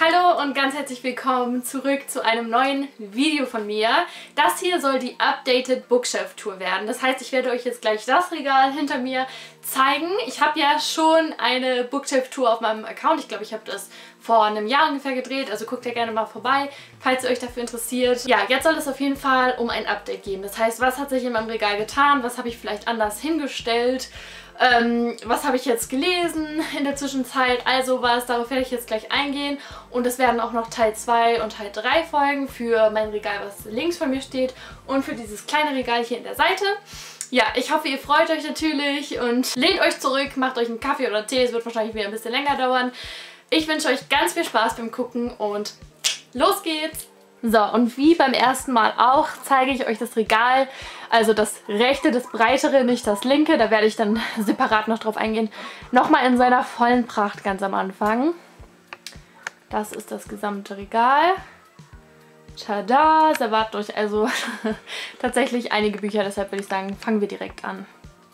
Hallo und ganz herzlich willkommen zurück zu einem neuen Video von mir. Das hier soll die Updated Bookshelf Tour werden. Das heißt, ich werde euch jetzt gleich das Regal hinter mir zeigen. Ich habe ja schon eine Bookshelf Tour auf meinem Account. Ich glaube, ich habe das vor einem Jahr ungefähr gedreht. Also guckt ja gerne mal vorbei, falls ihr euch dafür interessiert. Ja, jetzt soll es auf jeden Fall um ein Update gehen. Das heißt, was hat sich in meinem Regal getan? Was habe ich vielleicht anders hingestellt? Was habe ich jetzt gelesen in der Zwischenzeit, also was, darauf werde ich jetzt gleich eingehen und es werden auch noch Teil 2 und Teil 3 Folgen für mein Regal, was links von mir steht und für dieses kleine Regal hier in der Seite. Ja, ich hoffe, ihr freut euch natürlich und lehnt euch zurück, macht euch einen Kaffee oder Tee, es wird wahrscheinlich wieder ein bisschen länger dauern. Ich wünsche euch ganz viel Spaß beim Gucken und los geht's! So, und wie beim ersten Mal auch zeige ich euch das Regal, also das rechte, das breitere, nicht das linke. Da werde ich dann separat noch drauf eingehen. Nochmal in seiner vollen Pracht ganz am Anfang. Das ist das gesamte Regal. Tada! Es erwartet euch also tatsächlich einige Bücher, deshalb würde ich sagen, fangen wir direkt an.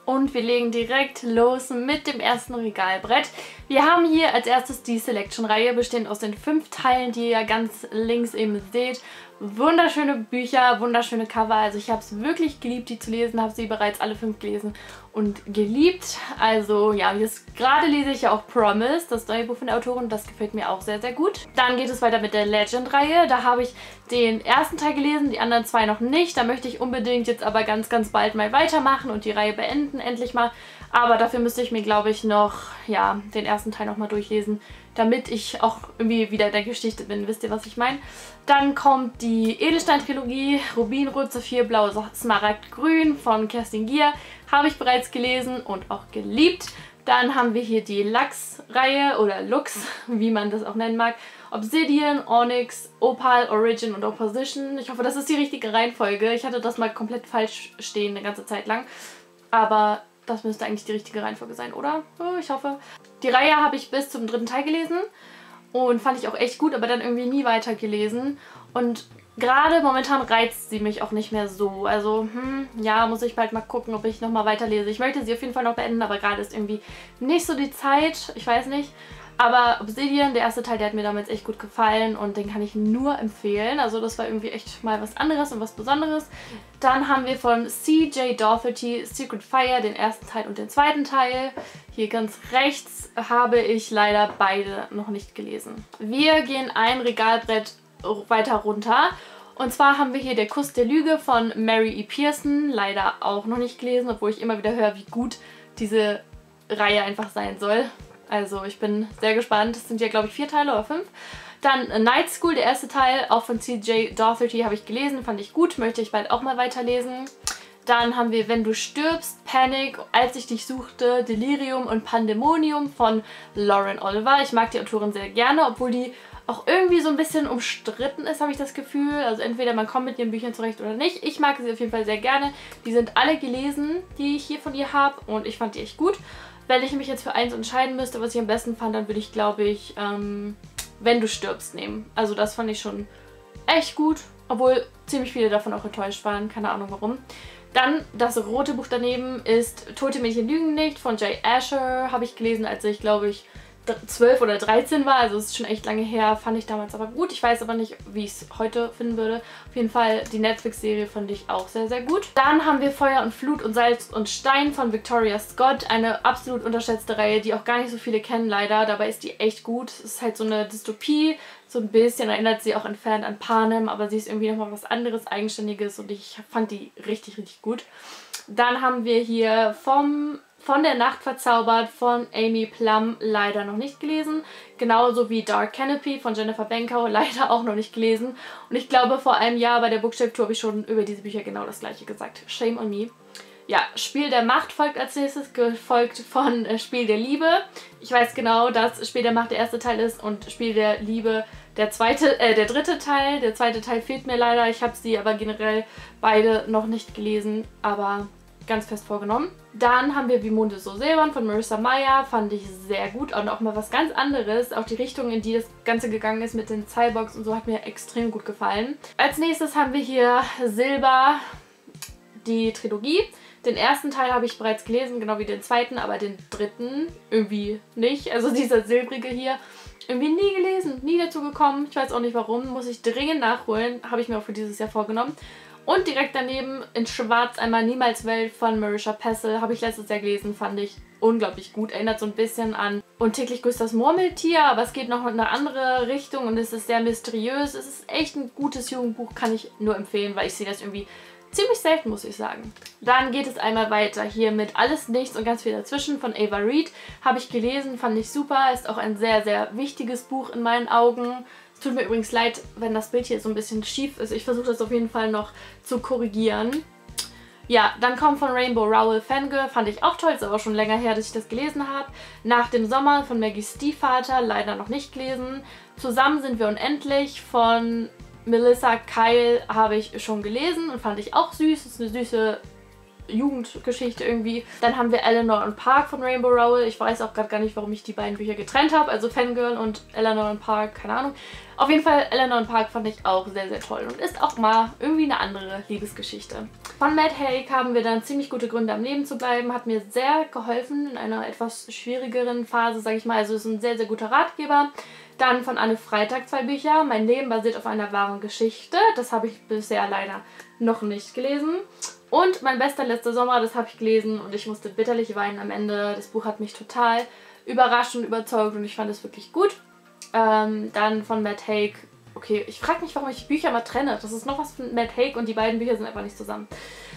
Und wir legen direkt los mit dem ersten Regalbrett. Wir haben hier als erstes die Selection-Reihe, bestehend aus den 5 Teilen, die ihr ganz links eben seht. Wunderschöne Bücher, wunderschöne Cover. Also ich habe es wirklich geliebt, die zu lesen. Habe sie bereits alle 5 gelesen und geliebt. Also ja, jetzt gerade lese ich ja auch Promise, das neue Buch von der Autorin. Das gefällt mir auch sehr, sehr gut. Dann geht es weiter mit der Legend-Reihe. Da habe ich den ersten Teil gelesen, die anderen 2 noch nicht. Da möchte ich unbedingt jetzt aber ganz, ganz bald mal weitermachen und die Reihe beenden endlich mal. Aber dafür müsste ich mir, glaube ich, noch ja, den ersten Teil nochmal durchlesen, damit ich auch irgendwie wieder der Geschichte bin. Wisst ihr, was ich meine? Dann kommt die Edelstein-Trilogie, Rubinrot, Saphir, Blau, Smaragd, Grün von Kerstin Gier. Habe ich bereits gelesen und auch geliebt. Dann haben wir hier die Lux-Reihe oder Lux, wie man das auch nennen mag. Obsidian, Onyx, Opal, Origin und Opposition. Ich hoffe, das ist die richtige Reihenfolge. Ich hatte das mal komplett falsch stehen eine ganze Zeit lang. Aber das müsste eigentlich die richtige Reihenfolge sein, oder? Oh, ich hoffe. Die Reihe habe ich bis zum 3. Teil gelesen und fand ich auch echt gut, aber dann irgendwie nie weiter gelesen. Und gerade momentan reizt sie mich auch nicht mehr so. Also, ja, muss ich bald mal gucken, ob ich nochmal weiterlese. Ich möchte sie auf jeden Fall noch beenden, aber gerade ist irgendwie nicht so die Zeit. Ich weiß nicht. Aber Obsidian, der erste Teil, der hat mir damals echt gut gefallen und den kann ich nur empfehlen. Also das war irgendwie echt mal was anderes und was Besonderes. Dann haben wir von CJ Daugherty Secret Fire, den ersten Teil und den zweiten Teil. Hier ganz rechts habe ich leider beide noch nicht gelesen. Wir gehen ein Regalbrett weiter runter. Und zwar haben wir hier Der Kuss der Lüge von Mary E. Pearson. Leider auch noch nicht gelesen, obwohl ich immer wieder höre, wie gut diese Reihe einfach sein soll. Also ich bin sehr gespannt. Das sind ja, glaube ich, 4 Teile oder 5. Dann Night School, der erste Teil, auch von CJ Daugherty habe ich gelesen, fand ich gut, möchte ich bald auch mal weiterlesen. Dann haben wir Wenn du stirbst, Panic, Als ich dich suchte, Delirium und Pandemonium von Lauren Oliver. Ich mag die Autorin sehr gerne, obwohl die auch irgendwie so ein bisschen umstritten ist, habe ich das Gefühl. Also entweder man kommt mit ihren Büchern zurecht oder nicht. Ich mag sie auf jeden Fall sehr gerne. Die sind alle gelesen, die ich hier von ihr habe und ich fand die echt gut. Wenn ich mich jetzt für eins entscheiden müsste, was ich am besten fand, dann würde ich, glaube ich, Wenn du stirbst nehmen. Also das fand ich schon echt gut, obwohl ziemlich viele davon auch enttäuscht waren, keine Ahnung warum. Dann das rote Buch daneben ist Tote Mädchen lügen nicht von Jay Asher. Habe ich gelesen, als ich, glaube ich, 12 oder 13 war, also es ist schon echt lange her, fand ich damals aber gut. Ich weiß aber nicht, wie ich es heute finden würde. Auf jeden Fall, die Netflix-Serie fand ich auch sehr, sehr gut. Dann haben wir Feuer und Flut und Salz und Stein von Victoria Scott. Eine absolut unterschätzte Reihe, die auch gar nicht so viele kennen leider. Dabei ist die echt gut. Es ist halt so eine Dystopie, so ein bisschen erinnert sie auch entfernt an Panem, aber sie ist irgendwie nochmal was anderes, Eigenständiges und ich fand die richtig, richtig gut. Dann haben wir hier Von der Nacht verzaubert von Amy Plum, leider noch nicht gelesen. Genauso wie Dark Canopy von Jennifer Benko, leider auch noch nicht gelesen. Und ich glaube, vor einem Jahr bei der Bookshelf Tour habe ich schon über diese Bücher genau das gleiche gesagt. Shame on me. Ja, Spiel der Macht folgt als nächstes, gefolgt von Spiel der Liebe. Ich weiß genau, dass Spiel der Macht der erste Teil ist und Spiel der Liebe der 3. Teil. Der 2. Teil fehlt mir leider. Ich habe sie aber generell beide noch nicht gelesen, aber ganz fest vorgenommen. Dann haben wir Wie Monde so Silbern von Marissa Meyer. Fand ich sehr gut und auch mal was ganz anderes. Auch die Richtung, in die das Ganze gegangen ist mit den Cyborgs und so, hat mir extrem gut gefallen. Als nächstes haben wir hier Silber, die Trilogie. Den ersten Teil habe ich bereits gelesen, genau wie den zweiten, aber den dritten irgendwie nicht. Also dieser silbrige hier irgendwie nie gelesen, nie dazu gekommen. Ich weiß auch nicht warum, muss ich dringend nachholen. Habe ich mir auch für dieses Jahr vorgenommen. Und direkt daneben in Schwarz einmal Niemals Welt von Marissa Pearson. Habe ich letztes Jahr gelesen, fand ich unglaublich gut. Erinnert so ein bisschen an Und täglich grüßt das Murmeltier, aber es geht noch in eine andere Richtung und es ist sehr mysteriös. Es ist echt ein gutes Jugendbuch, kann ich nur empfehlen, weil ich sehe das irgendwie ziemlich selten, muss ich sagen. Dann geht es einmal weiter hier mit Alles, Nichts und ganz viel dazwischen von Ava Reed. Habe ich gelesen, fand ich super. Ist auch ein sehr, sehr wichtiges Buch in meinen Augen. Es tut mir übrigens leid, wenn das Bild hier so ein bisschen schief ist. Ich versuche das auf jeden Fall noch zu korrigieren. Ja, dann kommt von Rainbow Rowell Fangirl, fand ich auch toll, ist aber schon länger her, dass ich das gelesen habe. Nach dem Sommer von Maggies Stiefvater, leider noch nicht gelesen. Zusammen sind wir unendlich von Melissa Keil habe ich schon gelesen und fand ich auch süß, ist eine süße Jugendgeschichte irgendwie. Dann haben wir Eleanor und Park von Rainbow Rowell. Ich weiß auch gerade gar nicht, warum ich die beiden Bücher getrennt habe, also Fangirl und Eleanor und Park, keine Ahnung. Auf jeden Fall, Eleanor und Park fand ich auch sehr, sehr toll und ist auch mal irgendwie eine andere Liebesgeschichte. Von Matt Haig haben wir dann ziemlich gute Gründe, am Leben zu bleiben. Hat mir sehr geholfen in einer etwas schwierigeren Phase, sage ich mal. Also ist ein sehr, sehr guter Ratgeber. Dann von Anne Freitag 2 Bücher. Mein Leben basiert auf einer wahren Geschichte. Das habe ich bisher leider noch nicht gelesen. Und mein bester letzter Sommer, das habe ich gelesen und ich musste bitterlich weinen am Ende. Das Buch hat mich total überrascht und überzeugt und ich fand es wirklich gut. Dann von Matt Haig. Okay, ich frage mich, warum ich Bücher mal trenne. Das ist noch was von Matt Haig und die beiden Bücher sind einfach nicht zusammen.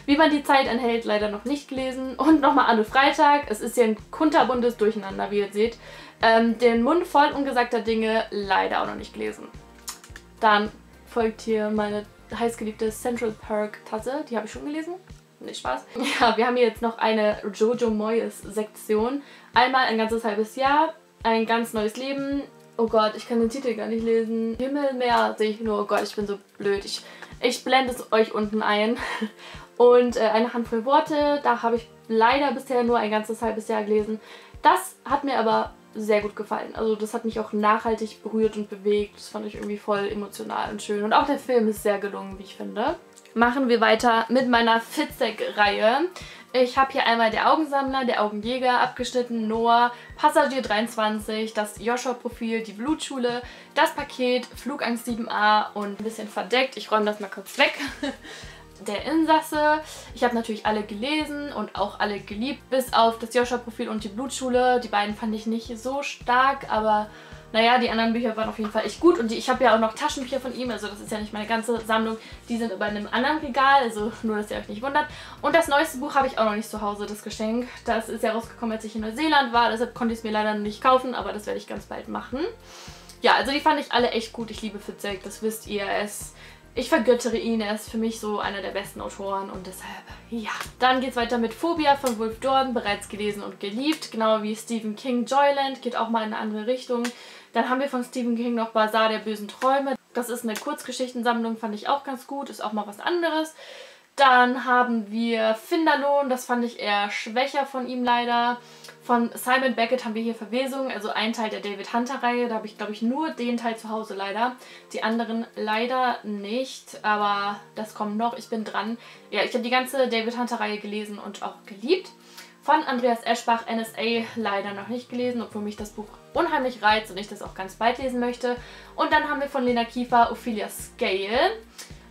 Wie man die Zeit anhält, leider noch nicht gelesen. Und nochmal Anne Freitag. Es ist hier ein kunterbuntes Durcheinander, wie ihr seht. Den Mund voll ungesagter Dinge, leider auch noch nicht gelesen. Dann folgt hier meine heißgeliebte Central Perk Tasse. Die habe ich schon gelesen. Nicht Spaß. Ja, wir haben hier jetzt noch eine Jojo Moyes Sektion. Einmal Ein ganzes halbes Jahr, Ein ganz neues Leben. Oh Gott, ich kann den Titel gar nicht lesen. Himmelmeer sehe ich nur. Oh Gott, ich bin so blöd. Ich blende es euch unten ein. Und Eine Handvoll Worte. Da habe ich leider bisher nur Ein ganzes halbes Jahr gelesen. Das hat mir aber sehr gut gefallen. Also das hat mich auch nachhaltig berührt und bewegt. Das fand ich irgendwie voll emotional und schön. Und auch der Film ist sehr gelungen, wie ich finde. Machen wir weiter mit meiner Fitzek-Reihe. Ich habe hier einmal Der Augensammler, Der Augenjäger, Abgeschnitten, Noah, Passagier 23, Das Joshua-Profil, Die Blutschule, Das Paket, Flugangst 7a und ein bisschen verdeckt. Ich räume das mal kurz weg. Der Insasse. Ich habe natürlich alle gelesen und auch alle geliebt, bis auf Das Joshua-Profil und Die Blutschule. Die beiden fand ich nicht so stark, aber naja, die anderen Bücher waren auf jeden Fall echt gut und ich habe ja auch noch Taschenbücher von ihm, also das ist ja nicht meine ganze Sammlung, die sind aber in einem anderen Regal, also nur, dass ihr euch nicht wundert. Und das neueste Buch habe ich auch noch nicht zu Hause, das Geschenk. Das ist ja rausgekommen, als ich in Neuseeland war, deshalb konnte ich es mir leider nicht kaufen, aber das werde ich ganz bald machen. Ja, also die fand ich alle echt gut, ich liebe Fitzek, das wisst ihr, ich vergöttere ihn, er ist für mich so einer der besten Autoren und deshalb, ja. Dann geht's weiter mit Phobia von Wolf Dorn, bereits gelesen und geliebt, genau wie Stephen King Joyland, geht auch mal in eine andere Richtung. Dann haben wir von Stephen King noch Basar der bösen Träume, das ist eine Kurzgeschichtensammlung, fand ich auch ganz gut, ist auch mal was anderes. Dann haben wir Finderlohn, das fand ich eher schwächer von ihm leider. Von Simon Beckett haben wir hier Verwesung, also ein Teil der David Hunter-Reihe. Da habe ich, glaube ich, nur den Teil zu Hause leider. Die anderen leider nicht, aber das kommt noch. Ich bin dran. Ja, ich habe die ganze David Hunter-Reihe gelesen und auch geliebt. Von Andreas Eschbach, NSA, leider noch nicht gelesen, obwohl mich das Buch unheimlich reizt und ich das auch ganz bald lesen möchte. Und dann haben wir von Lena Kiefer, Ophelia Scale.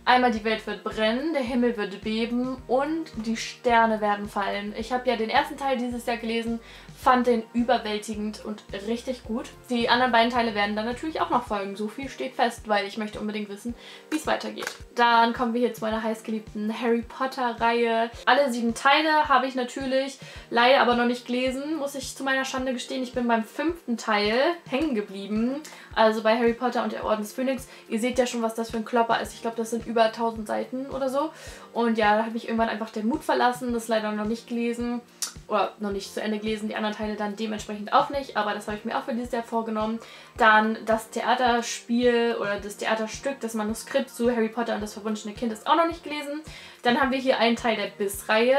Einmal die Welt wird brennen, der Himmel wird beben und die Sterne werden fallen. Ich habe ja den ersten Teil dieses Jahr gelesen, fand den überwältigend und richtig gut. Die anderen beiden Teile werden dann natürlich auch noch folgen. So viel steht fest, weil ich möchte unbedingt wissen, wie es weitergeht. Dann kommen wir hier zu meiner heißgeliebten Harry Potter-Reihe. Alle 7 Teile habe ich natürlich leider aber noch nicht gelesen, muss ich zu meiner Schande gestehen. Ich bin beim 5. Teil hängen geblieben, also bei Harry Potter und der Orden des Phönix. Ihr seht ja schon, was das für ein Klopper ist. Ich glaube, das sind über 1000 Seiten oder so. Und ja, da hat mich irgendwann einfach der Mut verlassen. Das ist leider noch nicht gelesen. Oder noch nicht zu Ende gelesen. Die anderen Teile dann dementsprechend auch nicht. Aber das habe ich mir auch für dieses Jahr vorgenommen. Dann das Theaterspiel oder das Theaterstück, das Manuskript zu Harry Potter und das verwunschene Kind ist auch noch nicht gelesen. Dann haben wir hier einen Teil der Biss-Reihe.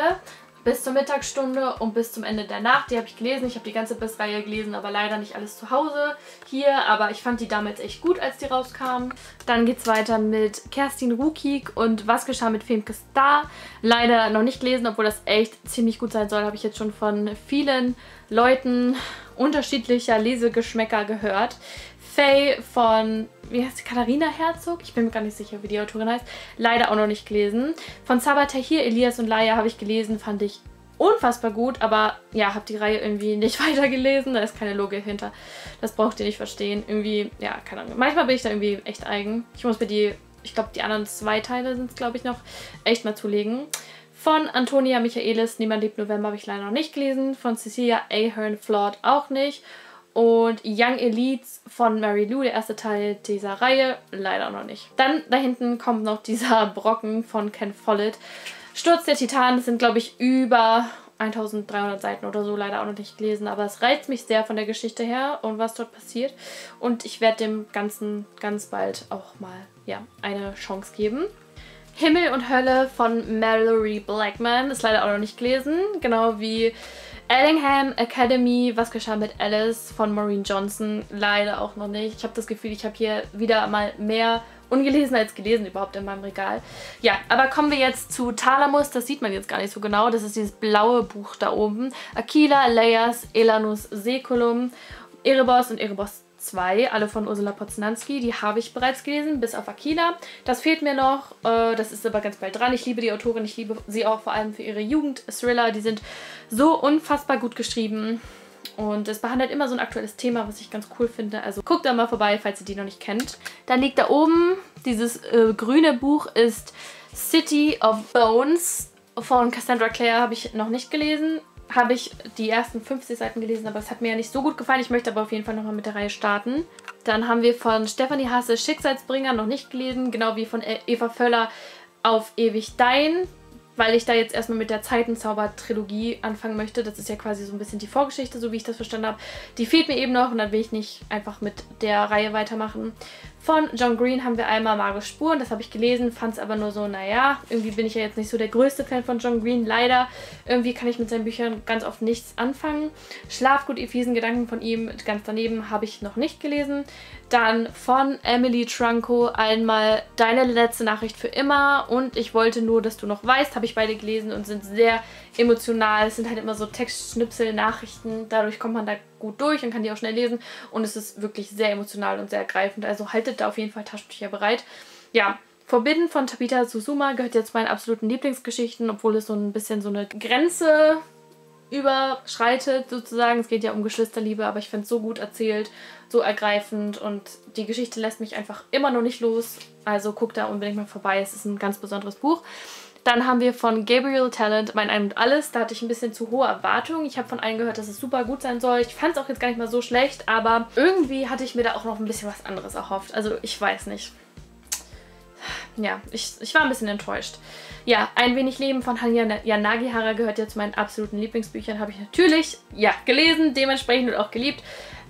Bis zur Mittagsstunde und bis zum Ende der Nacht. Die habe ich gelesen. Ich habe die ganze Biss-Reihe gelesen, aber leider nicht alles zu Hause hier. Aber ich fand die damals echt gut, als die rauskamen. Dann geht's weiter mit Kerstin Ruckig und Was geschah mit Femke Star. Leider noch nicht gelesen, obwohl das echt ziemlich gut sein soll. Habe ich jetzt schon von vielen Leuten unterschiedlicher Lesegeschmäcker gehört. Faye von, wie heißt sie, Katharina Herzog? Ich bin mir gar nicht sicher, wie die Autorin heißt. Leider auch noch nicht gelesen. Von Sabater hier, Elias und Laia, habe ich gelesen, fand ich unfassbar gut, aber ja, habe die Reihe irgendwie nicht weitergelesen. Da ist keine Logik hinter. Das braucht ihr nicht verstehen. Irgendwie, ja, keine Ahnung. Manchmal bin ich da irgendwie echt eigen. Ich muss mir die, ich glaube, die anderen zwei Teile sind es, glaube ich, noch echt mal zulegen. Von Antonia Michaelis, Niemand lebt November, habe ich leider noch nicht gelesen. Von Cecilia Ahern Flawed auch nicht. Und Young Elites von Mary Lou, der erste Teil dieser Reihe, leider noch nicht. Dann da hinten kommt noch dieser Brocken von Ken Follett. Sturz der Titanen, das sind, glaube ich, über 1300 Seiten oder so, leider auch noch nicht gelesen. Aber es reizt mich sehr von der Geschichte her und was dort passiert. Und ich werde dem Ganzen ganz bald auch mal, ja, eine Chance geben. Himmel und Hölle von Mallory Blackman, ist leider auch noch nicht gelesen. Genau wie Ellingham Academy, Was geschah mit Alice von Maureen Johnson, leider auch noch nicht. Ich habe das Gefühl, ich habe hier wieder mal mehr ungelesen als gelesen überhaupt in meinem Regal. Ja, aber kommen wir jetzt zu Thalamus, das sieht man jetzt gar nicht so genau. Das ist dieses blaue Buch da oben. Aquila, Leias, Elanus Seculum, Erebos und Erebos 2, alle von Ursula Poznanski, die habe ich bereits gelesen, bis auf Aquila. Das fehlt mir noch, das ist aber ganz bald dran. Ich liebe die Autorin, ich liebe sie auch vor allem für ihre Jugend-Thriller. Die sind so unfassbar gut geschrieben und es behandelt immer so ein aktuelles Thema, was ich ganz cool finde. Also guckt da mal vorbei, falls ihr die noch nicht kennt. Dann liegt da oben, dieses grüne Buch ist City of Bones von Cassandra Clare, habe ich noch nicht gelesen. Habe ich die ersten 50 Seiten gelesen, aber es hat mir ja nicht so gut gefallen. Ich möchte aber auf jeden Fall nochmal mit der Reihe starten. Dann haben wir von Stefanie Hasse Schicksalsbringer noch nicht gelesen, genau wie von Eva Völler Auf ewig dein, weil ich da jetzt erstmal mit der Zeitenzauber-Trilogie anfangen möchte. Das ist ja quasi so ein bisschen die Vorgeschichte, so wie ich das verstanden habe. Die fehlt mir eben noch und dann will ich nicht einfach mit der Reihe weitermachen. Von John Green haben wir einmal Magische Spuren, das habe ich gelesen, fand es aber nur so, naja, irgendwie bin ich ja jetzt nicht so der größte Fan von John Green, leider. Irgendwie kann ich mit seinen Büchern ganz oft nichts anfangen. Schlafgut, ihr fiesen Gedanken von ihm, ganz daneben, habe ich noch nicht gelesen. Dann von Emily Trunco einmal Deine letzte Nachricht für immer und Ich wollte nur, dass du noch weißt, habe ich beide gelesen und sind sehr emotional. Es sind halt immer so Textschnipsel, Nachrichten, dadurch kommt man da gut durch und kann die auch schnell lesen und es ist wirklich sehr emotional und sehr ergreifend, also haltet da auf jeden Fall Taschentücher bereit. Ja, Forbidden von Tabitha Susuma gehört jetzt zu meinen absoluten Lieblingsgeschichten, obwohl es so ein bisschen so eine Grenze überschreitet sozusagen. Es geht ja um Geschwisterliebe, aber ich finde es so gut erzählt, so ergreifend und die Geschichte lässt mich einfach immer noch nicht los, also guckt da unbedingt mal vorbei, es ist ein ganz besonderes Buch. Dann haben wir von Gabriel Talent Mein Ein und Alles. Da hatte ich ein bisschen zu hohe Erwartungen. Ich habe von allen gehört, dass es super gut sein soll. Ich fand es auch jetzt gar nicht mal so schlecht, aber irgendwie hatte ich mir da auch noch ein bisschen was anderes erhofft. Also ich weiß nicht. Ja, ich war ein bisschen enttäuscht. Ja, Ein wenig Leben von Hanya Yanagihara gehört ja zu meinen absoluten Lieblingsbüchern. Habe ich natürlich, ja, gelesen, dementsprechend und auch geliebt.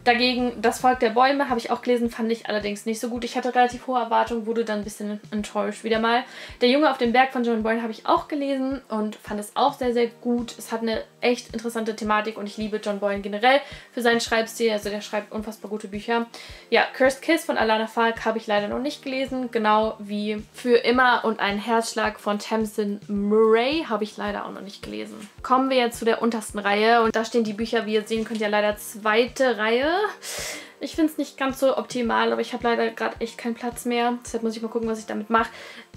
Dagegen Das Volk der Bäume habe ich auch gelesen, fand ich allerdings nicht so gut. Ich hatte relativ hohe Erwartungen, wurde dann ein bisschen enttäuscht wieder mal. Der Junge auf dem Berg von John Boyne habe ich auch gelesen und fand es auch sehr, sehr gut. Es hat eine echt interessante Thematik und ich liebe John Boyne generell für seinen Schreibstil. Also der schreibt unfassbar gute Bücher. Ja, Cursed Kiss von Alana Falk habe ich leider noch nicht gelesen. Genau wie Für immer und ein Herzschlag von Tamsin Murray habe ich leider auch noch nicht gelesen. Kommen wir jetzt zu der untersten Reihe und da stehen die Bücher, wie ihr sehen könnt, ja leider zweite Reihe. Ich finde es nicht ganz so optimal, aber ich habe leider gerade echt keinen Platz mehr. Deshalb muss ich mal gucken, was ich damit mache.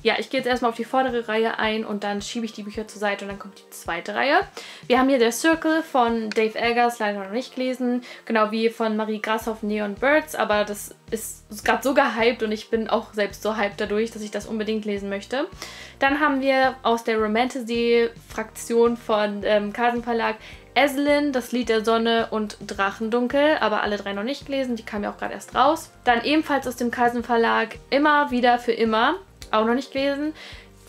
Ja, ich gehe jetzt erstmal auf die vordere Reihe ein und dann schiebe ich die Bücher zur Seite und dann kommt die zweite Reihe. Wir haben hier Der Circle von Dave Eggers, leider noch nicht gelesen. Genau wie von Marie Grashoff Neon Birds, aber das ist gerade so gehypt und ich bin auch selbst so hyped dadurch, dass ich das unbedingt lesen möchte. Dann haben wir aus der Romantasy-Fraktion von Carlsen Verlag Eslin, Das Lied der Sonne und Drachendunkel, aber alle drei noch nicht gelesen, die kamen ja auch gerade erst raus. Dann ebenfalls aus dem Carlsen Verlag Immer wieder für immer, auch noch nicht gelesen.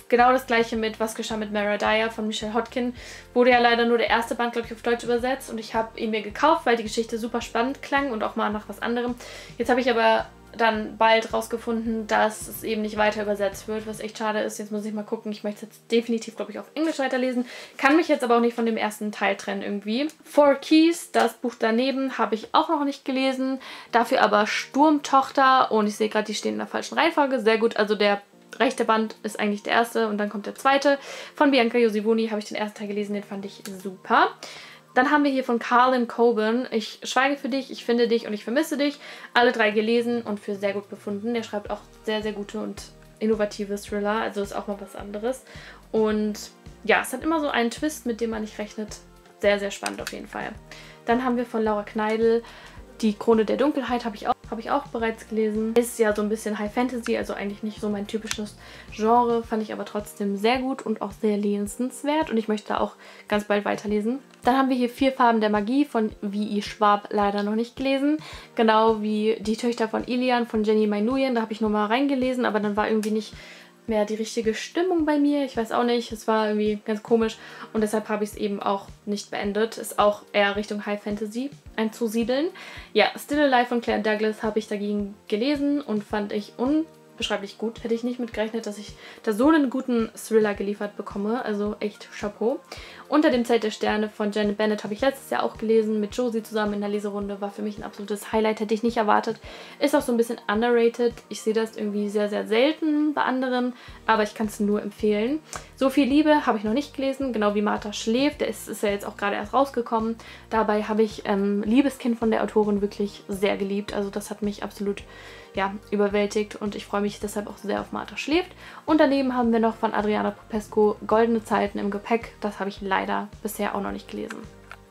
Genau das gleiche mit Was geschah mit Mara Dyer von Michelle Hodgkin. Wurde ja leider nur der erste Band, glaube ich, auf Deutsch übersetzt und ich habe ihn mir gekauft, weil die Geschichte super spannend klang und auch mal nach was anderem. Jetzt habe ich aber dann bald rausgefunden, dass es eben nicht weiter übersetzt wird, was echt schade ist. Jetzt muss ich mal gucken. Ich möchte es jetzt definitiv, glaube ich, auf Englisch weiterlesen. Kann mich jetzt aber auch nicht von dem ersten Teil trennen irgendwie. Four Keys, das Buch daneben, habe ich auch noch nicht gelesen. Dafür aber Sturmtochter und ich sehe gerade, die stehen in der falschen Reihenfolge. Sehr gut, also der rechte Band ist eigentlich der erste und dann kommt der zweite. Von Bianca Josivoni habe ich den ersten Teil gelesen, den fand ich super. Dann haben wir hier von Carlin Coben, Ich schweige für dich, ich finde dich und ich vermisse dich. Alle drei gelesen und für sehr gut befunden. Der schreibt auch sehr, sehr gute und innovative Thriller, also ist auch mal was anderes. Und ja, es hat immer so einen Twist, mit dem man nicht rechnet. Sehr, sehr spannend auf jeden Fall. Dann haben wir von Laura Kneidl Die Krone der Dunkelheit, habe ich auch bereits gelesen. Ist ja so ein bisschen High Fantasy, also eigentlich nicht so mein typisches Genre, fand ich aber trotzdem sehr gut und auch sehr lesenswert und ich möchte da auch ganz bald weiterlesen. Dann haben wir hier 4 Farben der Magie von V.E. Schwab, leider noch nicht gelesen. Genau wie Die Töchter von Ilian von Jenny Mainuyen, da habe ich nur mal reingelesen, aber dann war irgendwie nicht mehr die richtige Stimmung bei mir. Ich weiß auch nicht, es war irgendwie ganz komisch und deshalb habe ich es eben auch nicht beendet. Ist auch eher Richtung High Fantasy einzusiedeln. Ja, Still Alive von Claire Douglas habe ich dagegen gelesen und fand ich unbeschreiblich gut. Hätte ich nicht mitgerechnet, dass ich da so einen guten Thriller geliefert bekomme. Also echt Chapeau. Unter dem Zelt der Sterne von Janet Bennett habe ich letztes Jahr auch gelesen. Mit Josie zusammen in der Leserunde war für mich ein absolutes Highlight. Hätte ich nicht erwartet. Ist auch so ein bisschen underrated. Ich sehe das irgendwie sehr, sehr selten bei anderen. Aber ich kann es nur empfehlen. So viel Liebe habe ich noch nicht gelesen. Genau wie Martha schläft. Der ist ja jetzt auch gerade erst rausgekommen. Dabei habe ich Liebeskind von der Autorin wirklich sehr geliebt. Also das hat mich absolut überwältigt und ich freue mich deshalb auch sehr auf Martha schläft. Und daneben haben wir noch von Adriana Popescu Goldene Zeiten im Gepäck. Das habe ich leider bisher auch noch nicht gelesen.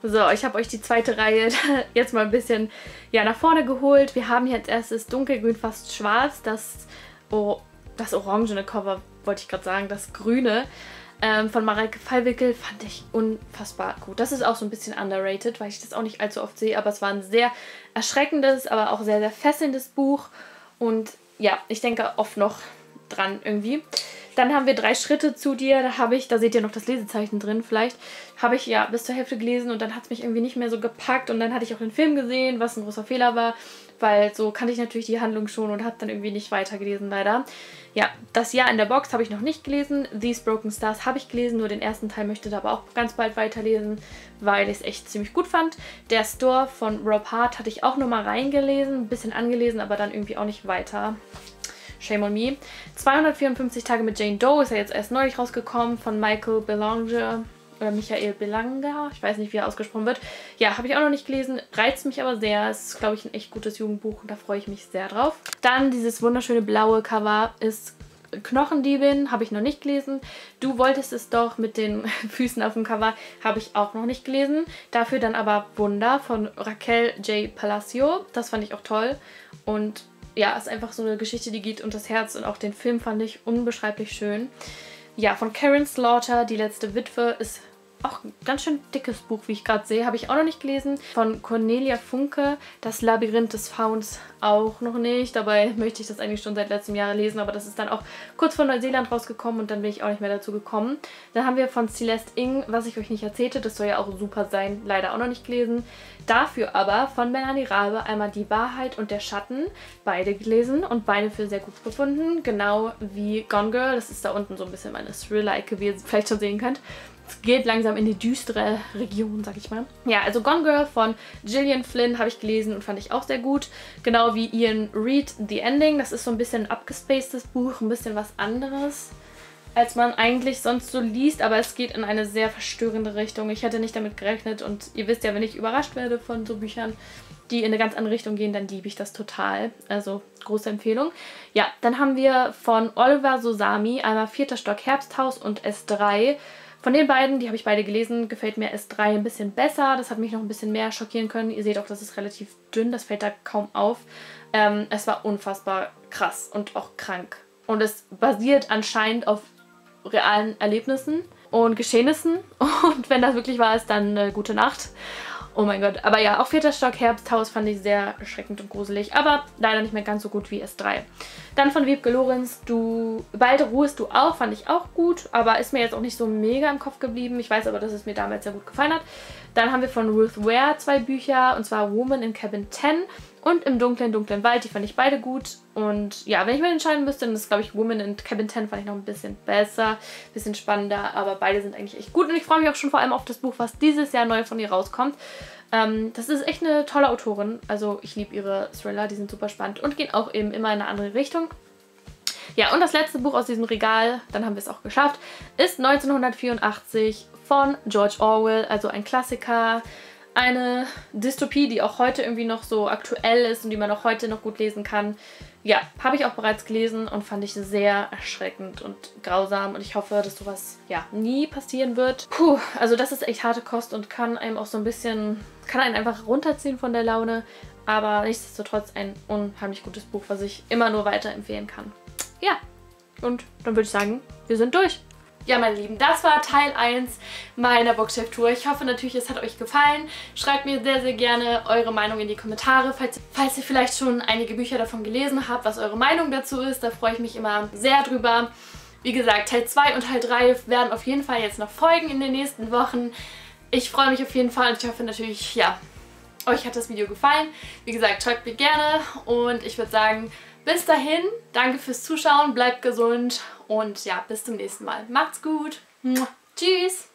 So, ich habe euch die zweite Reihe jetzt mal ein bisschen nach vorne geholt. Wir haben hier als erstes Dunkelgrün, fast schwarz. Das orangene Cover, wollte ich gerade sagen, das grüne. Von Mareike Fallwickel fand ich unfassbar gut. Das ist auch so ein bisschen underrated, weil ich das auch nicht allzu oft sehe, aber es war ein sehr erschreckendes, aber auch sehr, sehr fesselndes Buch und ja, ich denke oft noch dran irgendwie. Dann haben wir 3 Schritte zu dir, da seht ihr noch das Lesezeichen drin vielleicht, habe ich ja bis zur Hälfte gelesen und dann hat es mich irgendwie nicht mehr so gepackt und dann hatte ich auch den Film gesehen, was ein großer Fehler war, weil so kannte ich natürlich die Handlung schon und habe dann irgendwie nicht weitergelesen leider. Ja, Das Jahr in der Box habe ich noch nicht gelesen, These Broken Stars habe ich gelesen, nur den ersten Teil, möchte da aber auch ganz bald weiterlesen, weil ich es echt ziemlich gut fand. Der Store von Rob Hart hatte ich auch nochmal reingelesen, ein bisschen angelesen, aber dann irgendwie auch nicht weiter. Shame on me. 254 Tage mit Jane Doe ist ja jetzt erst neulich rausgekommen von Michael Belanger oder Michael Belanger, ich weiß nicht, wie er ausgesprochen wird. Ja, habe ich auch noch nicht gelesen, reizt mich aber sehr. Es ist, glaube ich, ein echt gutes Jugendbuch und da freue ich mich sehr drauf. Dann dieses wunderschöne blaue Cover ist Knochendiebin, habe ich noch nicht gelesen. Du wolltest es doch mit den Füßen auf dem Cover, habe ich auch noch nicht gelesen. Dafür dann aber Wunder von Raquel J. Palacio, das fand ich auch toll und ja, ist einfach so eine Geschichte, die geht unter das Herz und auch den Film fand ich unbeschreiblich schön. Ja, von Karen Slaughter, Die letzte Witwe, ist auch ein ganz schön dickes Buch, wie ich gerade sehe. Habe ich auch noch nicht gelesen. Von Cornelia Funke, Das Labyrinth des Fauns, auch noch nicht. Dabei möchte ich das eigentlich schon seit letztem Jahr lesen, aber das ist dann auch kurz vor Neuseeland rausgekommen und dann bin ich auch nicht mehr dazu gekommen. Dann haben wir von Celeste Ng, was ich euch nicht erzählte, das soll ja auch super sein, leider auch noch nicht gelesen. Dafür aber von Melanie Rabe einmal Die Wahrheit und der Schatten, beide gelesen und beide für sehr gut befunden. Genau wie Gone Girl, das ist da unten so ein bisschen meine Thriller-Ecke, wie ihr vielleicht schon sehen könnt. Es geht langsam in die düstere Region, sag ich mal. Ja, also Gone Girl von Gillian Flynn habe ich gelesen und fand ich auch sehr gut. Genau wie Ian Reid, The Ending. Das ist so ein bisschen ein abgespacedes Buch, ein bisschen was anderes, als man eigentlich sonst so liest. Aber es geht in eine sehr verstörende Richtung. Ich hätte nicht damit gerechnet und ihr wisst ja, wenn ich überrascht werde von so Büchern, die in eine ganz andere Richtung gehen, dann liebe ich das total. Also große Empfehlung. Ja, dann haben wir von Oliver Sosami einmal 4. Stock Herbsthaus und S3. Von den beiden, die habe ich beide gelesen, gefällt mir S3 ein bisschen besser. Das hat mich noch ein bisschen mehr schockieren können. Ihr seht auch, das ist relativ dünn, das fällt da kaum auf. Es war unfassbar krass und auch krank. Und es basiert anscheinend auf realen Erlebnissen und Geschehnissen. Und wenn das wirklich wahr ist, dann gute Nacht. Oh mein Gott. Aber ja, auch 4. Stock Herbsthaus fand ich sehr erschreckend und gruselig. Aber leider nicht mehr ganz so gut wie S3. Dann von Wiebke Lorenz, Bald ruhest du auf, fand ich auch gut. Aber ist mir jetzt auch nicht so mega im Kopf geblieben. Ich weiß aber, dass es mir damals sehr gut gefallen hat. Dann haben wir von Ruth Ware 2 Bücher. Und zwar Woman in Cabin 10 und Im dunklen, dunklen Wald. Die fand ich beide gut. Und ja, wenn ich mir entscheiden müsste, dann ist, glaube ich, Woman in Cabin 10 fand ich noch ein bisschen besser. Ein bisschen spannender. Aber beide sind eigentlich echt gut. Und ich freue mich auch schon vor allem auf das Buch, was dieses Jahr neu von ihr rauskommt. Das ist echt eine tolle Autorin. Also ich liebe ihre Thriller, die sind super spannend und gehen auch eben immer in eine andere Richtung. Ja, und das letzte Buch aus diesem Regal, dann haben wir es auch geschafft, ist 1984 von George Orwell, also ein Klassiker, eine Dystopie, die auch heute irgendwie noch so aktuell ist und die man auch heute noch gut lesen kann. Ja, habe ich auch bereits gelesen und fand ich sehr erschreckend und grausam und ich hoffe, dass sowas ja nie passieren wird. Puh, also das ist echt harte Kost und kann einem auch so ein bisschen, kann einen einfach runterziehen von der Laune, aber nichtsdestotrotz ein unheimlich gutes Buch, was ich immer nur weiterempfehlen kann. Ja, und dann würde ich sagen, wir sind durch. Ja, meine Lieben, das war Teil 1 meiner Bookshelf-Tour. Ich hoffe natürlich, es hat euch gefallen. Schreibt mir sehr, sehr gerne eure Meinung in die Kommentare, falls ihr vielleicht schon einige Bücher davon gelesen habt, was eure Meinung dazu ist. Da freue ich mich immer sehr drüber. Wie gesagt, Teil 2 und Teil 3 werden auf jeden Fall jetzt noch folgen in den nächsten Wochen. Ich freue mich auf jeden Fall und ich hoffe natürlich, ja, euch hat das Video gefallen. Wie gesagt, schreibt mir gerne und ich würde sagen, bis dahin, danke fürs Zuschauen, bleibt gesund und ja, bis zum nächsten Mal. Macht's gut. Tschüss.